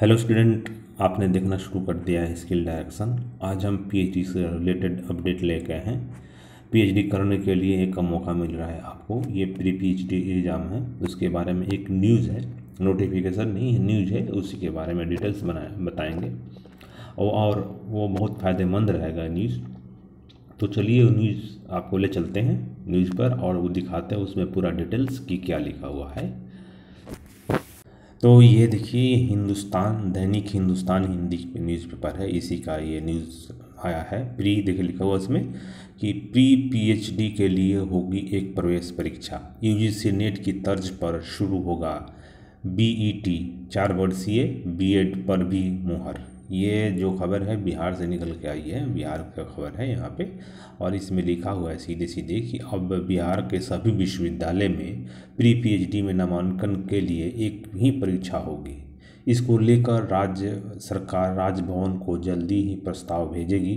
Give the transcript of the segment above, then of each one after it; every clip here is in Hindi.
हेलो स्टूडेंट, आपने देखना शुरू कर दिया है स्किल डायरेक्शन। आज हम पीएचडी से रिलेटेड अपडेट लेके आए हैं। पीएचडी करने के लिए एक मौका मिल रहा है आपको। ये प्री पीएचडी एग्ज़ाम है, उसके बारे में एक न्यूज़ है, नोटिफिकेशन नहीं है, न्यूज़ है, उसी के बारे में डिटेल्स बताएंगे और वो बहुत फ़ायदेमंद रहेगा न्यूज़। तो चलिए न्यूज़ आपको ले चलते हैं न्यूज़ पर और वो दिखाते हैं उसमें पूरा डिटेल्स की क्या लिखा हुआ है। तो ये देखिए, हिंदुस्तान, दैनिक हिंदुस्तान हिंदी न्यूज़पेपर है, इसी का ये न्यूज़ आया है। प्री देखिए लिखा हुआ इसमें कि प्री पीएचडी के लिए होगी एक प्रवेश परीक्षा, यूजीसी नेट की तर्ज पर शुरू होगा बीईटी 4 वर्षीय बीएड पर भी मुहर। ये जो खबर है बिहार से निकल के आई है, बिहार की खबर है यहाँ पे, और इसमें लिखा हुआ है सीधे सीधे कि अब बिहार के सभी विश्वविद्यालय में प्री पीएचडी में नामांकन के लिए एक ही परीक्षा होगी। इसको लेकर राज्य सरकार राजभवन को जल्दी ही प्रस्ताव भेजेगी।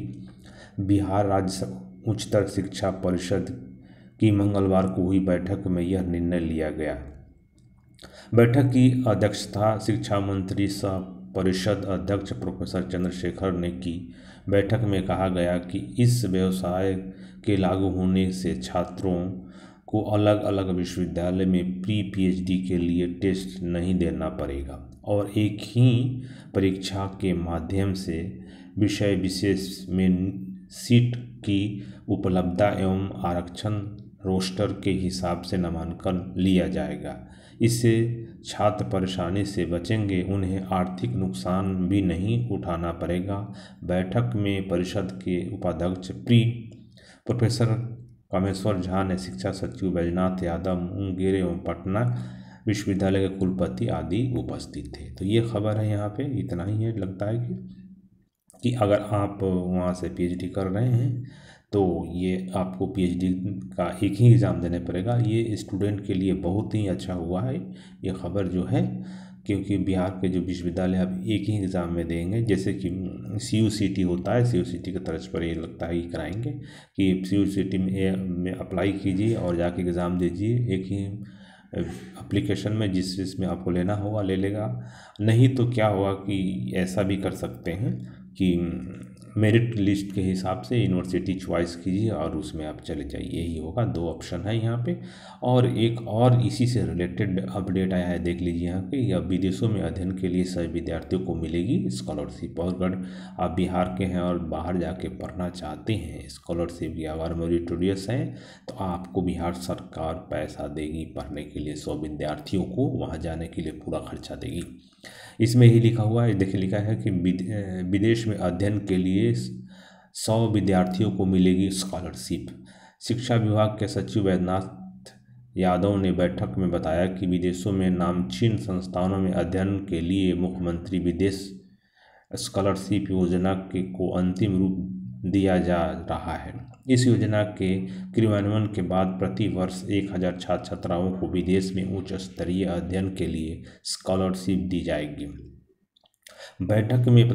बिहार राज्य उच्चतर शिक्षा परिषद की मंगलवार को हुई बैठक में यह निर्णय लिया गया। बैठक की अध्यक्षता शिक्षा मंत्री सह परिषद अध्यक्ष प्रोफेसर चंद्रशेखर ने की। बैठक में कहा गया कि इस व्यवसाय के लागू होने से छात्रों को अलग अलग विश्वविद्यालय में प्री पीएचडी के लिए टेस्ट नहीं देना पड़ेगा और एक ही परीक्षा के माध्यम से विषय विशेष में सीट की उपलब्धता एवं आरक्षण रोस्टर के हिसाब से नामांकन लिया जाएगा। इससे छात्र परेशानी से बचेंगे, उन्हें आर्थिक नुकसान भी नहीं उठाना पड़ेगा। बैठक में परिषद के उपाध्यक्ष प्रोफेसर कामेश्वर झा ने शिक्षा सचिव बैजनाथ यादव, मुंगेर एवं पटना विश्वविद्यालय के कुलपति आदि उपस्थित थे। तो ये खबर है यहाँ पे, इतना ही है। लगता है कि अगर आप वहाँ से पीएचडी कर रहे हैं तो ये आपको पीएचडी का एक ही एग्ज़ाम देने पड़ेगा। ये स्टूडेंट के लिए बहुत ही अच्छा हुआ है ये खबर जो है, क्योंकि बिहार के जो विश्वविद्यालय अब एक ही एग्ज़ाम में देंगे, जैसे कि CUET होता है, CUET की तर्ज पर ये लगता है कि कराएंगे कि CUET में अप्लाई कीजिए और जाके एग्ज़ाम दीजिए एक ही एप्लीकेशन में, जिसमें आपको लेना होगा ले लेगा। नहीं तो क्या होगा कि ऐसा भी कर सकते हैं कि मेरिट लिस्ट के हिसाब से यूनिवर्सिटी चॉइस कीजिए और उसमें आप चले जाइए, यही होगा। 2 ऑप्शन है यहाँ पे। और एक और इसी से रिलेटेड अपडेट आया है, देख लीजिए यहाँ पे, या विदेशों में अध्ययन के लिए सभी विद्यार्थियों को मिलेगी स्कॉलरशिप। और अगर आप बिहार के हैं और बाहर जाके पढ़ना चाहते हैं, स्कॉलरशिप या अगर मेरिटोरियस हैं तो आपको बिहार सरकार पैसा देगी पढ़ने के लिए। 100 विद्यार्थियों को वहाँ जाने के लिए पूरा खर्चा देगी। इसमें ही लिखा हुआ है, देखिए लिखा है कि विदेश में अध्ययन के लिए 100 विद्यार्थियों को मिलेगी स्कॉलरशिप। शिक्षा विभाग के सचिव बैजनाथ यादव ने बैठक में बताया कि विदेशों में नामचीन संस्थानों में अध्ययन के लिए मुख्यमंत्री विदेश स्कॉलरशिप योजना को अंतिम रूप दिया जा रहा है। इस योजना के क्रियान्वयन के बाद प्रति वर्ष 1000 छात्र छात्राओं को विदेश में उच्च स्तरीय अध्ययन के लिए स्कॉलरशिप दी जाएगी। बैठक में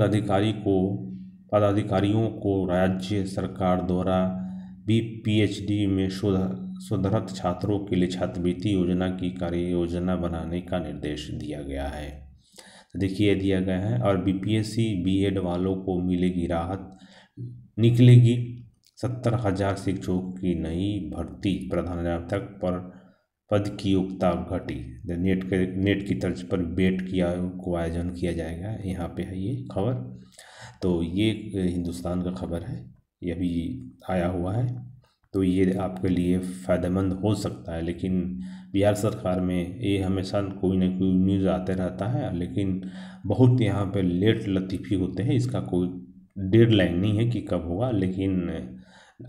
पदाधिकारियों को राज्य सरकार द्वारा भी पीएचडी में शोधरत छात्रों के लिए छात्रवृत्ति योजना की कार्य योजना बनाने का निर्देश दिया गया है। तो देखिए दिया गया है, और बीपीएससी बीएड वालों को मिलेगी राहत, निकलेगी 70,000 शिक्षकों की नई भर्ती, प्रधानाध्यापक पर पद की योग्यता घटी। नेट की तर्ज पर बेट किया को आयोजन किया जाएगा, यहाँ पे है ये खबर। तो ये हिंदुस्तान का खबर है, ये अभी आया हुआ है, तो ये आपके लिए फ़ायदेमंद हो सकता है। लेकिन बिहार सरकार में ये हमेशा कोई ना कोई न्यूज़ आते रहता है, लेकिन बहुत यहाँ पे लेट लतीफ़ी होते हैं। इसका कोई डेडलाइन नहीं है कि कब होगा, लेकिन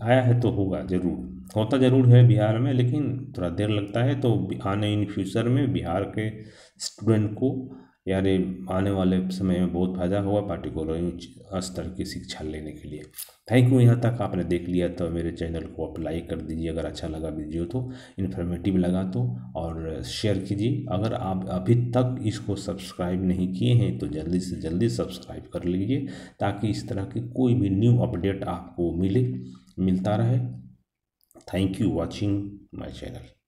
आया है तो होगा ज़रूर, होता ज़रूर है बिहार में, लेकिन थोड़ा देर लगता है। तो आने इन फ्यूचर में बिहार के स्टूडेंट को यार आने वाले समय में बहुत फ़ायदा होगा, पार्टिकुलर उच्च स्तर की शिक्षा लेने के लिए। थैंक यू, यहाँ तक आपने देख लिया तो मेरे चैनल को आप लाइक कर दीजिए अगर अच्छा लगा वीडियो, तो इन्फॉर्मेटिव लगा तो, और शेयर कीजिए। अगर आप अभी तक इसको सब्सक्राइब नहीं किए हैं तो जल्दी से जल्दी सब्सक्राइब कर लीजिए, ताकि इस तरह की कोई भी न्यू अपडेट आपको मिलता रहे। Thank you watching my channel.